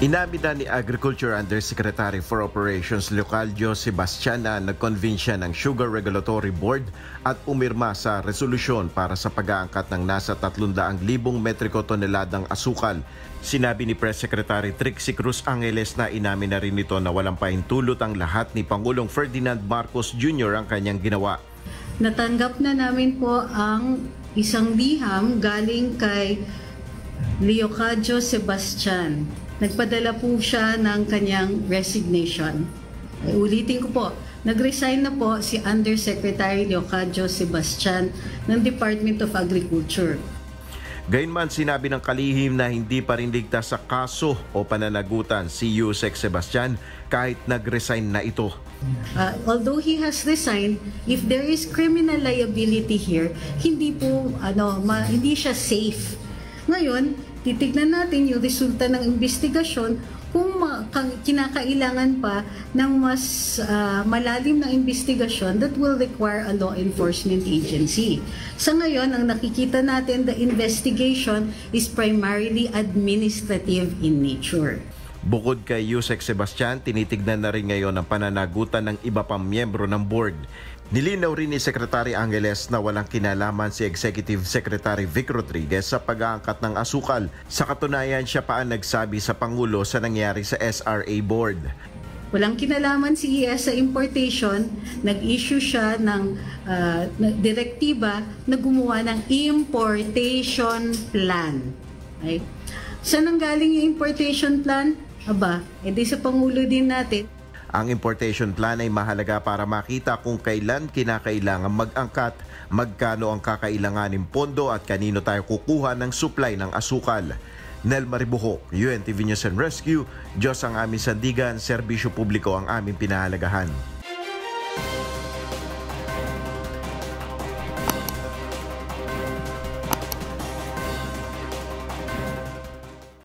Inamida ni Agriculture Undersecretary for Operations Leocadio Sebastian na nagkonbinsya ng Sugar Regulatory Board at umirma sa resolusyon para sa pag-aangkat ng nasa 300,000 metriko toneladang asukal. Sinabi ni Press Secretary Trixie Cruz Angeles na inamin na rin ito na walang pahintulot ang lahat ni Pangulong Ferdinand Marcos Jr. ang kanyang ginawa. Natanggap na namin po ang isang liham galing kay Leocadio Sebastian. Nagpadala po siya ng kanyang resignation. Ay, ulitin ko po, nag-resign na po si Undersecretary Leocadio Sebastian ng Department of Agriculture. Gayunman, sinabi ng kalihim na hindi pa rin ligtas sa kaso o pananagutan si Yusek Sebastian kahit nag-resign na ito. Although he has resigned, if there is criminal liability here, hindi po hindi siya safe. Ngayon, titignan natin yung resulta ng investigasyon kung kinakailangan pa ng mas malalim na investigasyon that will require a law enforcement agency. Sa ngayon, ang nakikita natin, the investigation is primarily administrative in nature. Bukod kay Yusek Sebastian, tinitignan na rin ngayon ang pananagutan ng iba pang miyembro ng board. Nilinaw rin ni Secretary Angeles na walang kinalaman si Executive Secretary Vic Rodriguez sa pag-aangkat ng asukal. Sa katunayan, siya pa ang nagsabi sa Pangulo sa nangyari sa SRA Board. Walang kinalaman si ES sa importation, nag-issue siya ng direktiba na gumawa ng importation plan. Okay? Saan ang galing yung importation plan? Aba, edi sa Pangulo din natin. Ang importation plan ay mahalaga para makita kung kailan kinakailangan mag-angkat, magkano ang kakailanganin pondo at kanino tayo kukuha ng supply ng asukal. Nel Maribuho, UNTV News and Rescue, Diyos ang aming sandigan, serbisyo publiko ang aming pinahalagahan.